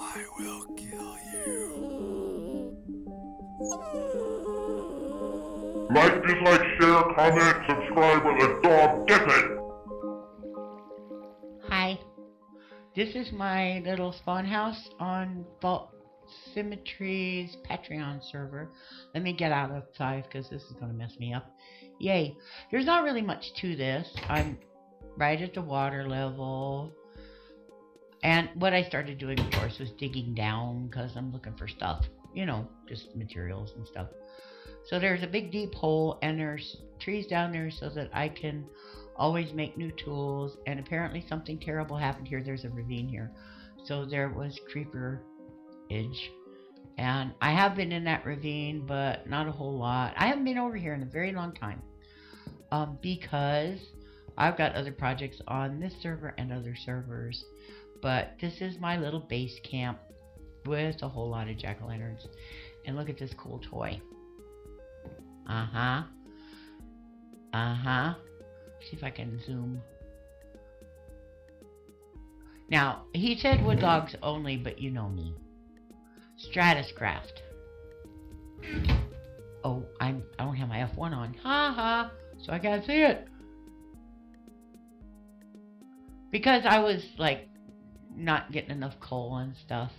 I will kill you. Like, dislike, share, comment, subscribe, and the dog gets it! Hi. This is my little spawn house on False Symmetry's Patreon server. Let me get out of 5 because this is going to mess me up. Yay. There's not really much to this. I'm right at the water level. And what I started doing, of course, was digging down because I'm looking for stuff. You know, just materials and stuff. So there's a big deep hole and there's trees down there so that I can always make new tools. And apparently something terrible happened here. There's a ravine here. So there was creeperage. And I have been in that ravine, but not a whole lot. I haven't been over here in a very long time. Because I've got other projects on this server and other servers. But this is my little base camp with a whole lot of jack-o'-lanterns. And look at this cool toy. See if I can zoom. Now, he said wood logs only, but you know me. Stratuscraft. Oh, I don't have my F1 on. So I gotta see it. Because I was like not getting enough coal and stuff.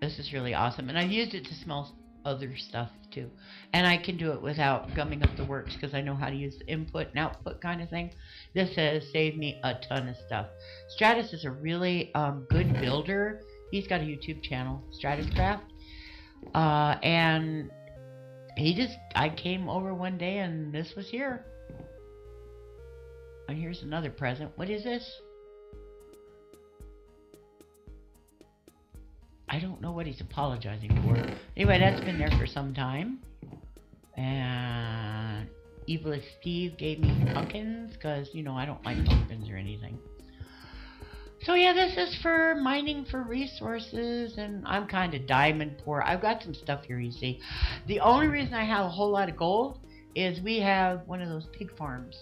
This is really awesome, and I've used it to smell other stuff too, and I can do it without gumming up the works because I know how to use the input and output kind of thing. This has saved me a ton of stuff. Stratus is a really good builder. He's got a YouTube channel, Stratuscraft, and he just, I came over one day and this was here. And here's another present. What is this? I don't know what he's apologizing for. Anyway, that's been there for some time. And Evilest Steve gave me pumpkins because, you know, I don't like pumpkins or anything. So yeah, this is for mining for resources, and I'm kind of diamond poor. I've got some stuff here, you see. The only reason I have a whole lot of gold is we have one of those pig farms.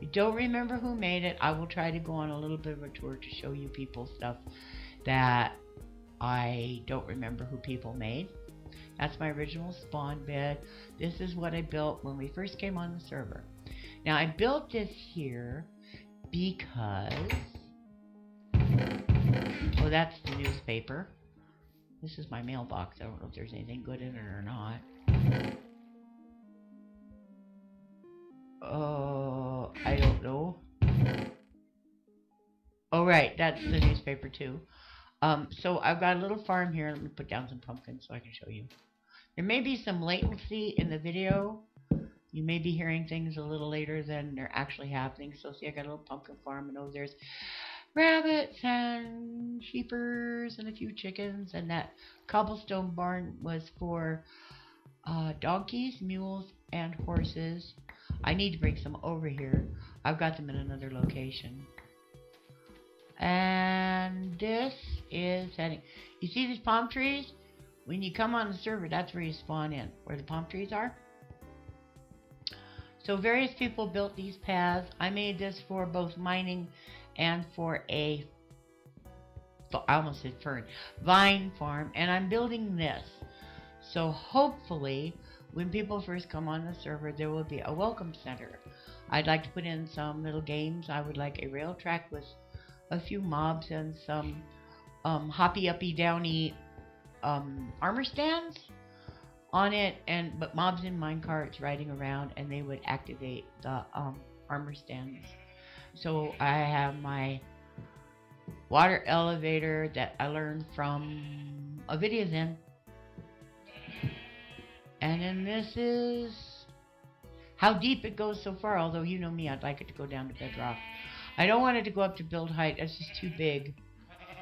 I don't remember who made it. I will try to go on a little bit of a tour to show you people stuff that I don't remember who people made. That's my original spawn bed. This is what I built when we first came on the server. Now I built this here because, well, that's the newspaper. This is my mailbox. I don't know if there's anything good in it or not. I don't know. Oh, right, that's the newspaper too. So I've got a little farm here. Let me put down some pumpkins so I can show you. There may be some latency in the video. You may be hearing things a little later than they're actually happening. So see, I got a little pumpkin farm, and over there's rabbits and sheepers and a few chickens, and that cobblestone barn was for donkeys, mules, and horses. I need to bring some over here. I've got them in another location. And this is heading. You see these palm trees? When you come on the server, that's where you spawn in, where the palm trees are. So various people built these paths. I made this for both mining and for a, I almost said fern, vine farm. And I'm building this. So hopefully, when people first come on the server, there will be a welcome center. I'd like to put in some little games. I would like a rail track with a few mobs and some hoppy uppy downy armor stands on it, and but mobs in minecarts riding around, and they would activate the armor stands. So I have my water elevator that I learned from a video then. And then this is how deep it goes so far, although you know me, I'd like it to go down to bedrock. I don't want it to go up to build height, that's just too big.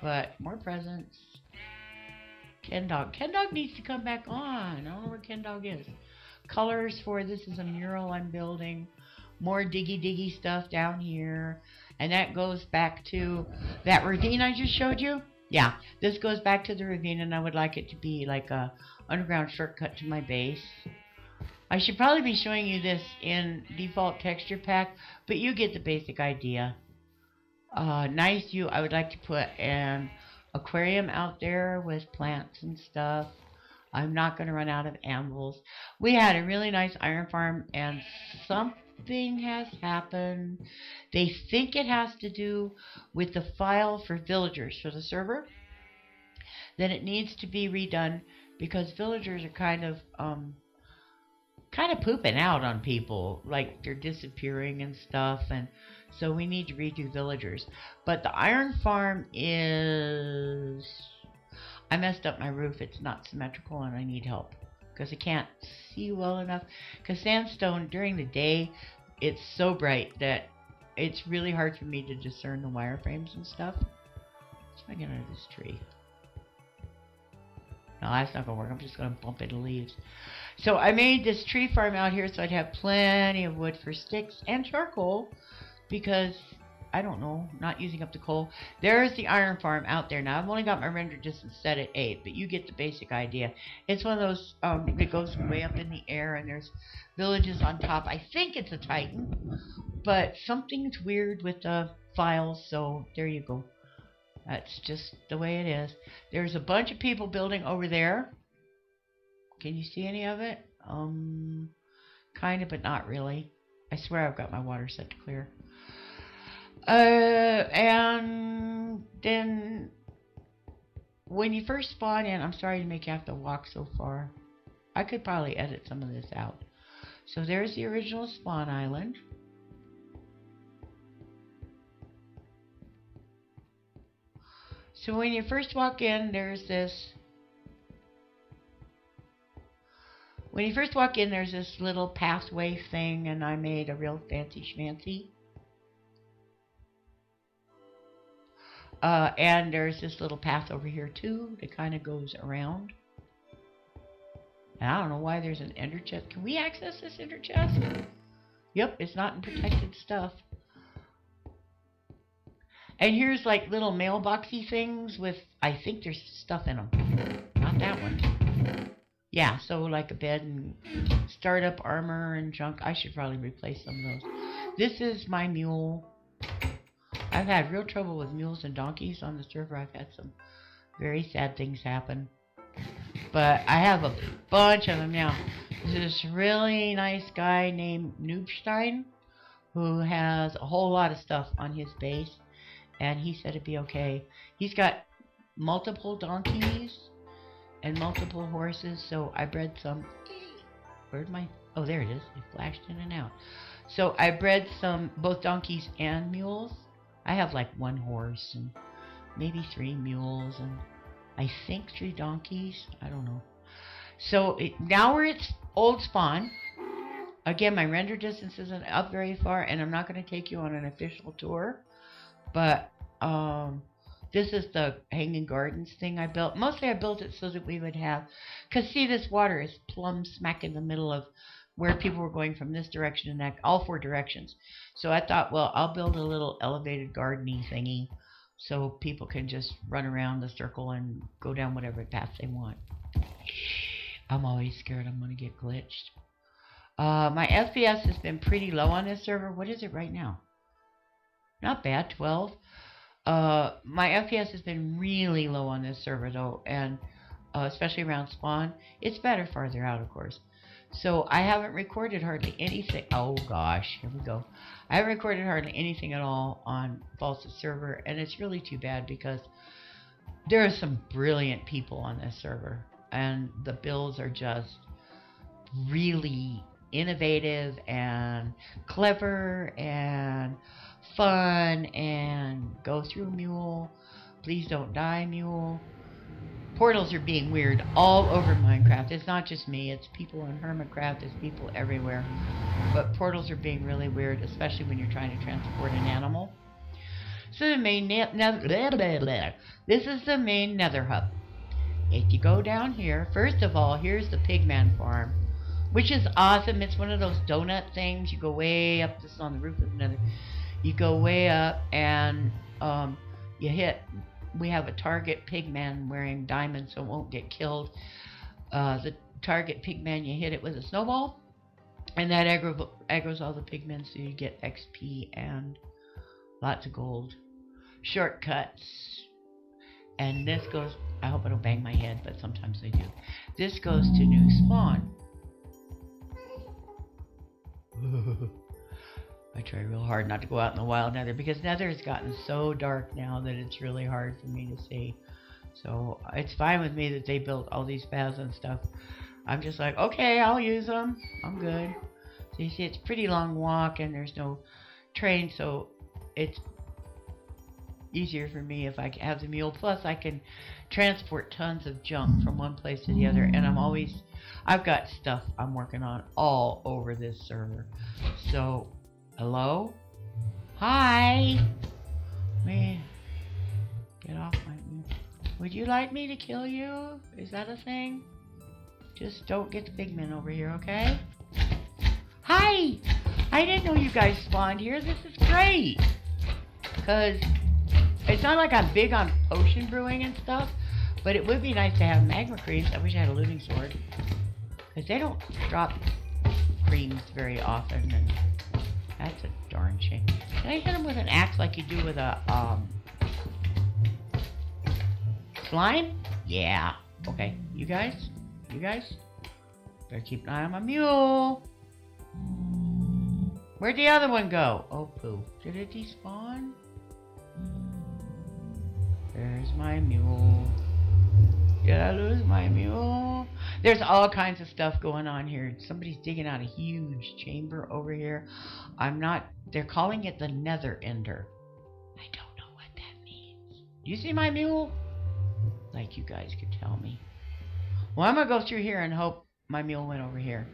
But more presents. Ken Dog. Ken Dog needs to come back on. I don't know where Ken Dog is. Colors for this is a mural I'm building. More diggy stuff down here. And that goes back to that ravine I just showed you. Yeah, this goes back to the ravine, and I would like it to be like a underground shortcut to my base. I should probably be showing you this in default texture pack, but you get the basic idea. nice you. I would like to put an aquarium out there with plants and stuff. I'm not going to run out of animals. We had a really nice iron farm and something has happened. They think it has to do with the file for villagers for the server. Then it needs to be redone because villagers are kind of pooping out on people, like they're disappearing and stuff, and so we need to redo villagers. But the iron farm is... I messed up my roof. It's not symmetrical and I need help because I can't see well enough, because sandstone during the day, it's so bright that it's really hard for me to discern the wireframes and stuff. Let's make it under this tree. No, that's not going to work. I'm just going to bump into leaves. So I made this tree farm out here so I'd have plenty of wood for sticks and charcoal because, I don't know, not using up the coal. There's the iron farm out there. Now, I've only got my render distance set at 8, but you get the basic idea. It's one of those that goes way up in the air and there's villages on top. I think it's a Titan, but something's weird with the files, so there you go. That's just the way it is. There's a bunch of people building over there. Can you see any of it? Kind of, but not really. I swear I've got my water set to clear. And then when you first spawn in, I'm sorry to make you have to walk so far. I could probably edit some of this out. So there's the original spawn island. So when you first walk in, there's this. When you first walk in, there's this little pathway thing, and I made a real fancy schmancy. And there's this little path over here too that kind of goes around. And I don't know why there's an ender chest. Can we access this ender chest? Yep, it's not in protected stuff. And here's like little mailboxy things with, I think there's stuff in them. Not that one. Yeah, so like a bed and startup armor and junk. I should probably replace some of those. This is my mule. I've had real trouble with mules and donkeys on the server. I've had some very sad things happen. But I have a bunch of them now. There's this really nice guy named Noobstein who has a whole lot of stuff on his base. And he said it'd be okay. He's got multiple donkeys and multiple horses. So I bred some. Where's my... Oh, there it is. It flashed in and out. So I bred some, both donkeys and mules. I have like one horse and maybe 3 mules and I think 3 donkeys. I don't know. So now we're at old spawn. Again, my render distance isn't up very far and I'm not going to take you on an official tour. But this is the hanging gardens thing I built. Mostly I built it so that we would have, because see this water is plumb smack in the middle of where people were going from this direction and that, all 4 directions. So I thought, well, I'll build a little elevated garden-y thingy so people can just run around the circle and go down whatever path they want. I'm always scared I'm going to get glitched. My FPS has been pretty low on this server. What is it right now? Not bad, 12. My FPS has been really low on this server, though, and especially around spawn. It's better farther out, of course. So I haven't recorded hardly anything. Oh gosh, here we go. I haven't recorded hardly anything at all on False's server, and it's really too bad because there are some brilliant people on this server, and the builds are just really innovative and clever and fun. And go through mule, please don't die mule. Portals are being weird all over Minecraft. It's not just me. It's people in Hermitcraft. It's people everywhere. But portals are being really weird, especially when you're trying to transport an animal. So the main this is the main nether hub. If you go down here, first of all, here's the pigman farm, which is awesome. It's one of those donut things. You go way up. This is on the roof of another. You go way up and you hit... We have a target pigman wearing diamonds so it won't get killed. The target pigman, you hit it with a snowball, and that aggroes all the pigmen so you get XP and lots of gold. shortcuts, and this goes, I hope I don't bang my head, but sometimes I do. This goes to New Spawn. I try real hard not to go out in the wild nether, because nether has gotten so dark now that it's really hard for me to see. So it's fine with me that they built all these paths and stuff. I'm just like, okay, I'll use them. I'm good. So you see, it's a pretty long walk and there's no train, so it's easier for me if I have the mule. Plus I can transport tons of junk from one place to the other, and I've got stuff I'm working on all over this server. So hello, hi, man, get off my mule. Would you like me to kill you? Is that a thing? Just don't get the big men over here, okay? Hi! I didn't know you guys spawned here. This is great! Because it's not like I'm big on potion brewing and stuff, but it would be nice to have magma creams. I wish I had a looting sword, because they don't drop creams very often, and that's a darn shame. Can I hit them with an axe like you do with a, slime? Yeah. Okay. You guys? Better keep an eye on my mule. Where'd the other one go? Oh, poo. Did it despawn? There's my mule. Did I lose my mule? There's all kinds of stuff going on here. Somebody's digging out a huge chamber over here. They're calling it the Nether Ender. I don't know what that means. You see my mule? Like you guys could tell me. Well, I'm going to go through here and hope my mule went over here.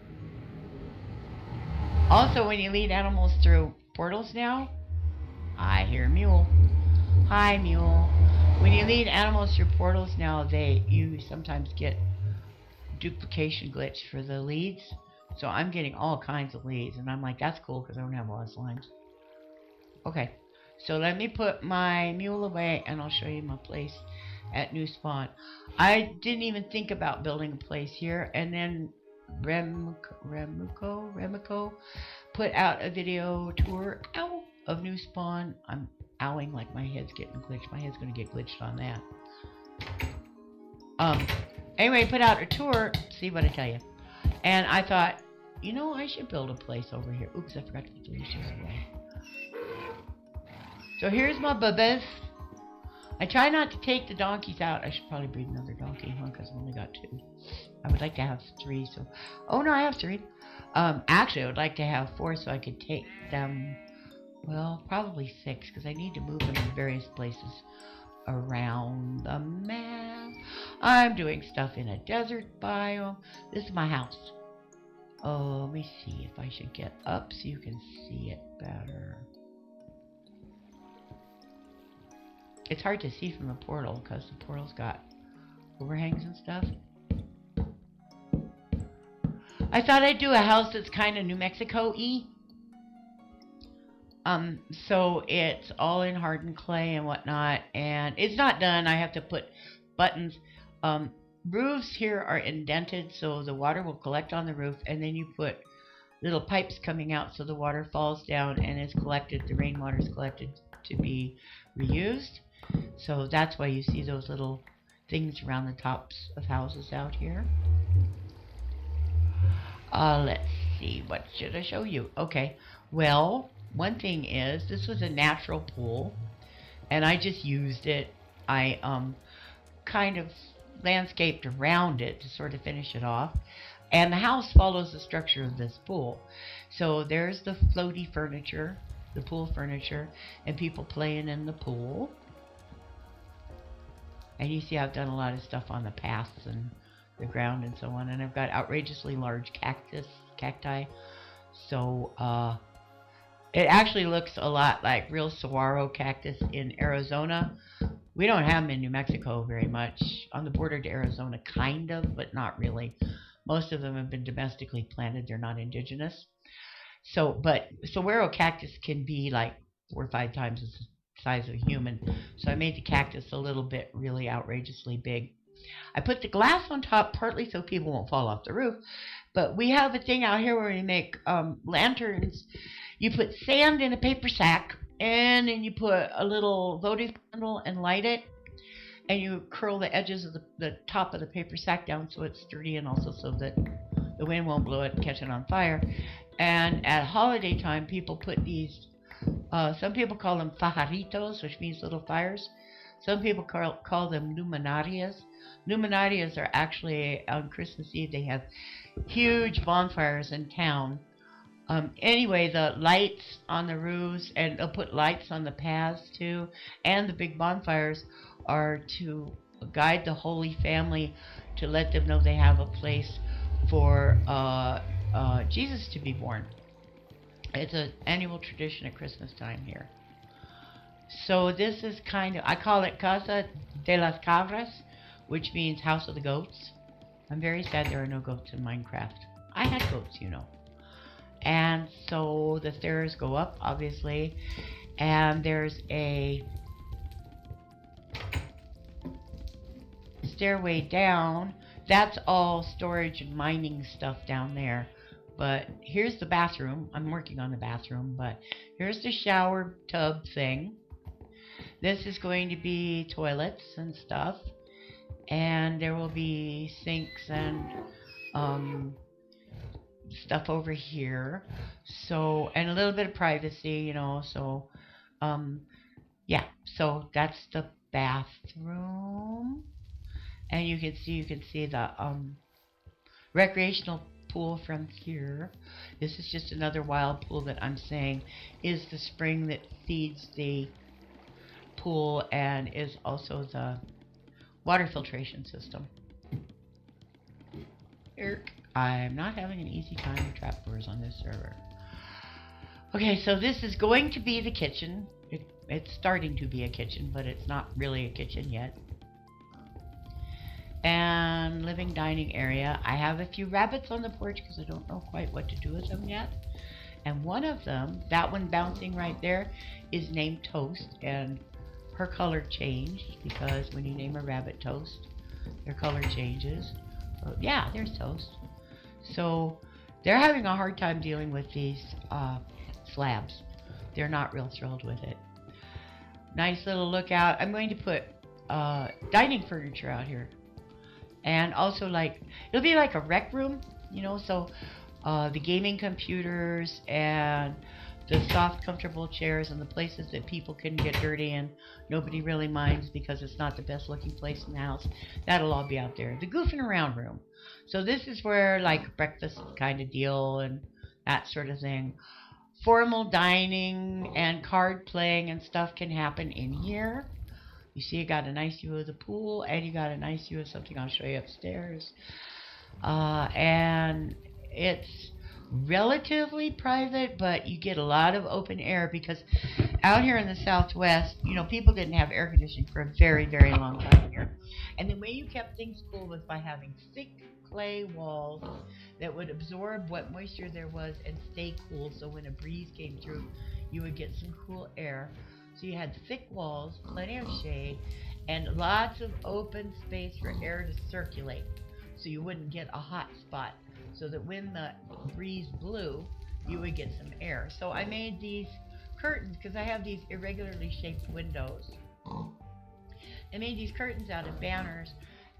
Also, when you lead animals through portals now, I hear mule. Hi, mule. When you lead animals through portals now, you sometimes get duplication glitch for the leads. So I'm getting all kinds of leads, and I'm like, that's cool because I don't have a lot of slimes. Okay, so let me put my mule away, and I'll show you my place at New Spawn. I didn't even think about building a place here, and then Remuco put out a video tour of New Spawn. I'm owling like my head's getting glitched. My head's gonna get glitched on that. Anyway, put out a tour, see what I tell you. And I thought, you know, I should build a place over here. Oops, I forgot to put the leashes away. So here's my bubbles. I try not to take the donkeys out. I should probably breed another donkey, huh? Because I've only got 2. I would like to have 3, so... Oh, no, I have 3. Actually, I would like to have 4 so I could take them... Well, probably 6, because I need to move them to various places around the map. I'm doing stuff in a desert biome. This is my house. Oh, let me see if I should get up so you can see it better. It's hard to see from the portal because the portal's got overhangs and stuff. I thought I'd do a house that's kind of New Mexico-y. So it's all in hardened clay and whatnot, and it's not done. I have to put buttons. Roofs here are indented, so the water will collect on the roof, and then you put little pipes coming out so the water falls down and is collected. The rainwater is collected to be reused. So that's why you see those little things around the tops of houses out here. Let's see, what should I show you? Okay, well, one thing is, this was a natural pool, and I just used it. I kind of landscaped around it to sort of finish it off. And the house follows the structure of this pool. So there's the floaty furniture, the pool furniture, and people playing in the pool. And you see I've done a lot of stuff on the paths and the ground and so on, and I've got outrageously large cacti. So it actually looks a lot like real saguaro cactus in Arizona. We don't have them in New Mexico very much. On the border to Arizona, kind of, but not really. Most of them have been domestically planted. They're not indigenous. So, but saguaro cactus can be like 4 or 5 times the size of a human. So I made the cactus a little bit really outrageously big. I put the glass on top partly so people won't fall off the roof. But we have a thing out here where we make lanterns. You put sand in a paper sack and then you put a little votive candle and light it, and you curl the edges of the top of the paper sack down so it's sturdy, and also so that the wind won't blow it and catch it on fire. And at holiday time, people put these, some people call them fajaritos, which means little fires. Some people call them luminarias. Luminarias are actually, on Christmas Eve, they have huge bonfires in town. Anyway, the lights on the roofs, and they'll put lights on the paths too, and the big bonfires are to guide the Holy Family, to let them know they have a place for Jesus to be born. It's an annual tradition at Christmas time here. So this is kind of, I call it Casa de las Cabras, which means House of the Goats. I'm very sad there are no goats in Minecraft. I had goats, you know. And so the stairs go up, obviously, and there's a stairway down. That's all storage and mining stuff down there. But here's the bathroom. I'm working on the bathroom, but here's the shower tub thing. This is going to be toilets and stuff, and there will be sinks and stuff over here. So, and a little bit of privacy, you know. So yeah, so that's the bathroom, and you can see the recreational pool from here. This is just another wild pool that I'm saying is the spring that feeds the pool and is also the water filtration system. I'm not having an easy time with trapdoors on this server. Okay, so this is going to be the kitchen. It's starting to be a kitchen, but it's not really a kitchen yet. And living dining area. I have a few rabbits on the porch because I don't know quite what to do with them yet. And one of them, that one bouncing right there, is named Toast, and her color changed because when you name a rabbit Toast, their color changes. So, yeah, there's Toast. So they're having a hard time dealing with these slabs. They're not real thrilled with it. Nice little lookout. I'm going to put dining furniture out here, and also it'll be like a rec room, you know. So the gaming computers and the soft, comfortable chairs and the places that people can get dirty and nobody really minds because it's not the best looking place in the house, that'll all be out there. The goofing around room. So this is where like breakfast kind of deal and that sort of thing. Formal dining and card playing and stuff can happen in here. You see, you got a nice view of the pool, and you got a nice view of something I'll show you upstairs. And it's relatively private, but you get a lot of open air because out here in the Southwest, you know, people didn't have air conditioning for a very, very long time here. And the way you kept things cool was by having thick clay walls that would absorb what moisture there was and stay cool, so when a breeze came through, you would get some cool air. So you had thick walls, plenty of shade, and lots of open space for air to circulate, so you wouldn't get a hot spot, so that when the breeze blew, you would get some air. So I made these curtains, because I have these irregularly shaped windows. I made these curtains out of banners,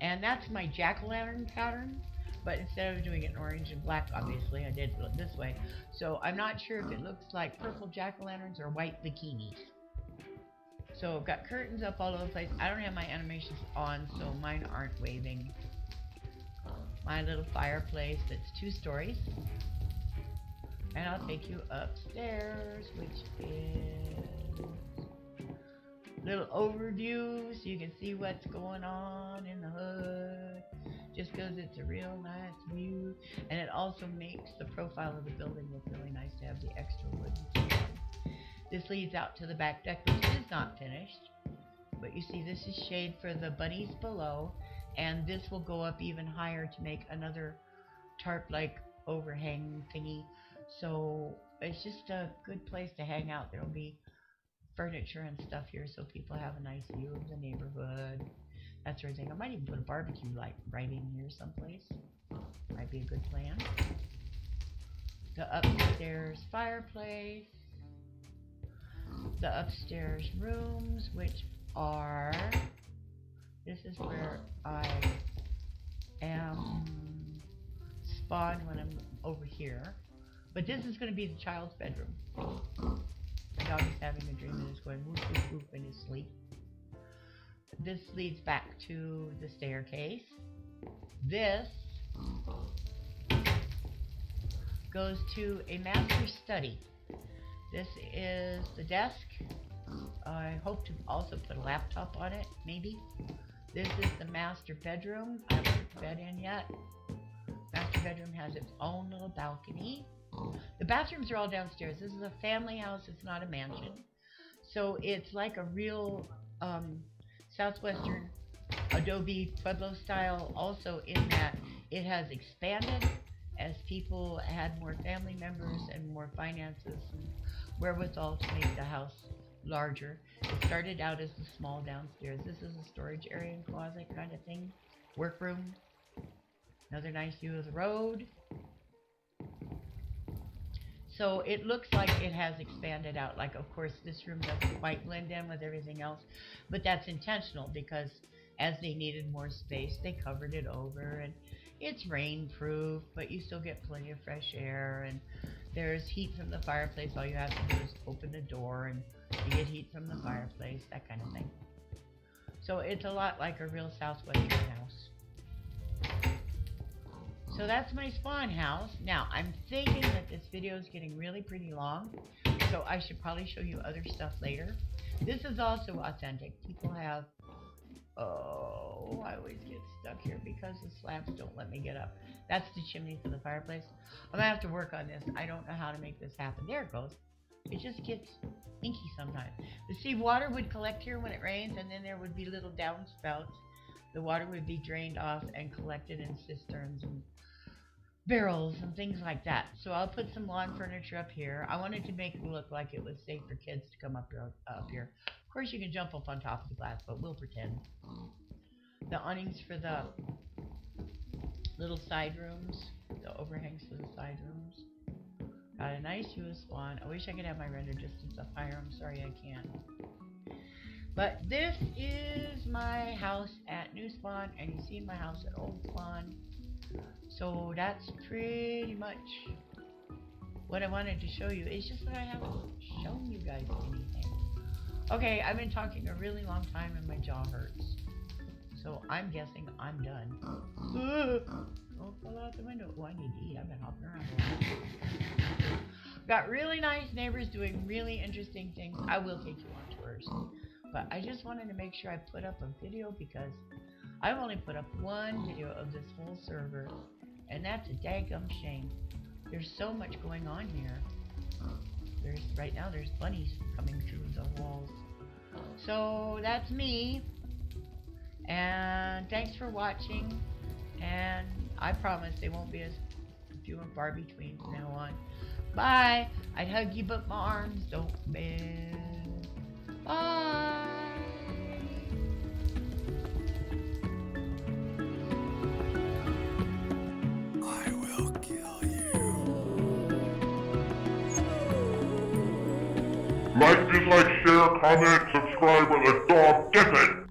and that's my jack-o'-lantern pattern, but instead of doing it in orange and black, obviously, I did it this way. So I'm not sure if it looks like purple jack-o'-lanterns or white bikinis. So I've got curtains up all over the place. I don't have my animations on, so mine aren't waving. My little fireplace that's 2 stories. And I'll take you upstairs, which is a little overview so you can see what's going on in the hood. Just because it's a real nice view. And it also makes the profile of the building look really nice to have the extra wood. This leads out to the back deck, which is not finished. But you see, this is shade for the bunnies below. And this will go up even higher to make another tarp-like overhang thingy. So it's just a good place to hang out. There will be furniture and stuff here so people have a nice view of the neighborhood. That sort of thing. I might even put a barbecue light right in here someplace. Might be a good plan. The upstairs fireplace. the upstairs rooms, which are, this is where I am spawned when I'm over here. But this is going to be the child's bedroom. The dog is having a dream and is going whoop whoop whoop in his sleep. This leads back to the staircase. This goes to a master's study. This is the desk. I hope to also put a laptop on it, maybe. This is the master bedroom. I haven't put the bed in yet. Master bedroom has its own little balcony. The bathrooms are all downstairs. This is a family house. It's not a mansion. So it's like a real southwestern adobe pueblo style, also in that it has expanded as people had more family members and more finances and wherewithal to make the house larger. It started out as the small downstairs. This is a storage area and closet kind of thing. Workroom. Another nice view of the road. So it looks like it has expanded out. Like, of course, this room doesn't quite blend in with everything else, but that's intentional because as they needed more space, they covered it over, and it's rainproof, but you still get plenty of fresh air, and there's heat from the fireplace. All you have to do is open the door, and you get heat from the fireplace, that kind of thing. So it's a lot like a real southwestern house. So that's my spawn house. Now, I'm thinking that this video is getting really pretty long, so I should probably show you other stuff later. This is also authentic. People have, oh, I always get stuck here because the slabs don't let me get up. That's the chimney for the fireplace. I'm gonna have to work on this. I don't know how to make this happen. There it goes. It just gets inky sometimes. But see, water would collect here when it rains, and then there would be little downspouts. The water would be drained off and collected in cisterns and barrels and things like that. So I'll put some lawn furniture up here. I wanted to make it look like it was safe for kids to come up here. Of course, you can jump up on top of the glass, but we'll pretend. The awnings for the little side rooms, the overhangs for the side rooms. Got a nice view of Spawn. I wish I could have my render distance up higher. I'm sorry I can't. But this is my house at New Spawn, and you see my house at Old Spawn. So that's pretty much what I wanted to show you. It's just that I haven't shown you guys anything. Okay, I've been talking a really long time and my jaw hurts. So I'm guessing I'm done. Don't fall out the window. Oh, I need to eat. I've been hopping around a lot. Got really nice neighbors doing really interesting things. I will take you on tours. But I just wanted to make sure I put up a video because I've only put up one video of this whole server, and that's a daggum shame. There's so much going on here. Right now there's bunnies coming through the walls. So that's me, and thanks for watching, and I promise they won't be as few and far between from now on. Bye. I'd hug you but my arms don't bend. Bye. Like, share, comment, subscribe, and a dog, get it!